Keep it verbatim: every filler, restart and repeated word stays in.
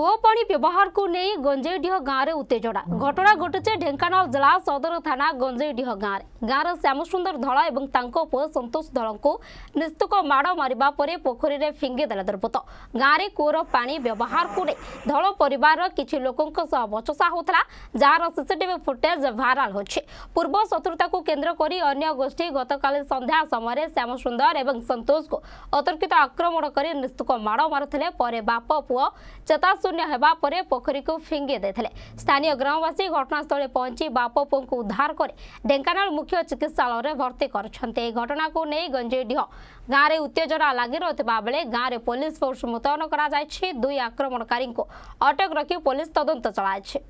कूओ पानी व्यवहार को नहीं गंजेडीह गाँव में उत्तेजना घटना घटे ढेंकानाल जिला सदर थाना गंजेडीह गाँव गाँव श्यामसुंदर धल और पुओ संतोष धल को निस्तुक माड़ मारा पर पोखरी में फिंगीदेला दुर्वृत्त गाँव में कूर पानी व्यवहार को नहीं धल परिवार किसी लोकों बचसा होता जार सीसीटीवी फुटेज भाइराल होछि। पूर्व शत्रुता को केन्द्र कर अन्य गोष्ठी गतकाल संध्या समय श्यामसुंदर और संतोष को अतर्कित आक्रमण कर निस्तुक माड़ मारुले पर बाप पुओ चेताशून्य होगा पर पोखरी को फिंगी देते। स्थानीय ग्रामवासी घटनास्थल पहुंची बाप पुओं को उद्धार कर ढेंकानाल मुख्य चिकित्सालय में भर्ती करछन्ते। घटना को नहीं गंजेडीह गाँव में उत्तेजना लगी रही बेले गाँव में पुलिस फोर्स मुतयन कर दुई आक्रमणकारी को अटक रखी पुलिस तदंत चलाई।